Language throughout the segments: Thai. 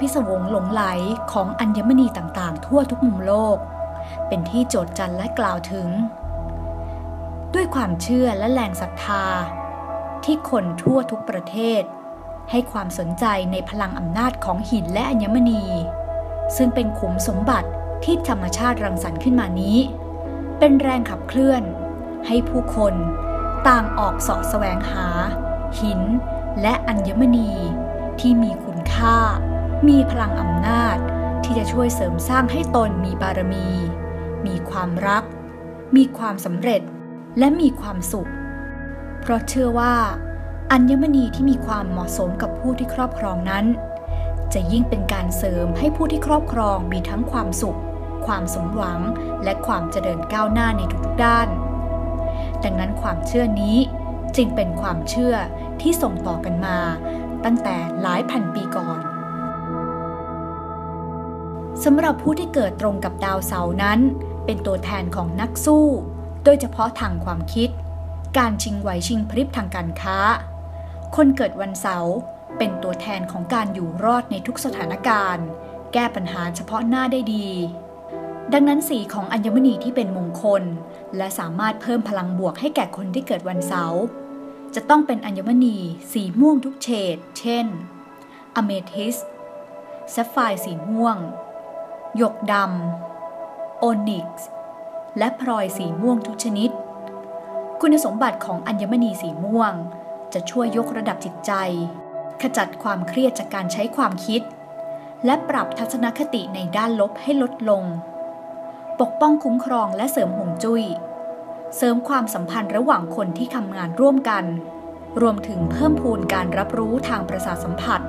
พิศวงหลงไหลของอัญมณีต่างๆทั่วทุกมุมโลกเป็นที่โจษจันและกล่าวถึงด้วยความเชื่อและแรงศรัทธาที่คนทั่วทุกประเทศให้ความสนใจในพลังอำนาจของหินและอัญมณีซึ่งเป็นขุมสมบัติที่ธรรมชาติรังสรรค์ขึ้นมานี้เป็นแรงขับเคลื่อนให้ผู้คนต่างออกเสาะแสวงหาหินและอัญมณีที่มีคุณค่ามีพลังอำนาจที่จะช่วยเสริมสร้างให้ตนมีบารมีมีความรักมีความสำเร็จและมีความสุขเพราะเชื่อว่าอัญมณีที่มีความเหมาะสมกับผู้ที่ครอบครองนั้นจะยิ่งเป็นการเสริมให้ผู้ที่ครอบครองมีทั้งความสุขความสมหวังและความเจริญก้าวหน้าในทุกๆด้านดังนั้นความเชื่อนี้จึงเป็นความเชื่อที่ส่งต่อกันมาตั้งแต่หลายพันปีก่อนสำหรับผู้ที่เกิดตรงกับดาวเสาร์นั้นเป็นตัวแทนของนักสู้โดยเฉพาะทางความคิดการชิงไหวชิงพริบทางการค้าคนเกิดวันเสาร์เป็นตัวแทนของการอยู่รอดในทุกสถานการณ์แก้ปัญหาเฉพาะหน้าได้ดีดังนั้นสีของอัญมณีที่เป็นมงคลและสามารถเพิ่มพลังบวกให้แก่คนที่เกิดวันเสาร์จะต้องเป็นอัญมณีสีม่วงทุกเฉดเช่นอเมทิสแซฟไฟร์สีม่วงหยกดำโอนิกซ์และพลอยสีม่วงทุกชนิดคุณสมบัติของอัญมณีสีม่วงจะช่วยยกระดับจิตใจขจัดความเครียดจากการใช้ความคิดและปรับทัศนคติในด้านลบให้ลดลงปกป้องคุ้มครองและเสริมห่วงจุ้ยเสริมความสัมพันธ์ระหว่างคนที่ทำงานร่วมกันรวมถึงเพิ่มพูนการรับรู้ทางประสาทสัมผัส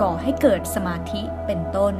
ก่อให้เกิดสมาธิเป็นต้น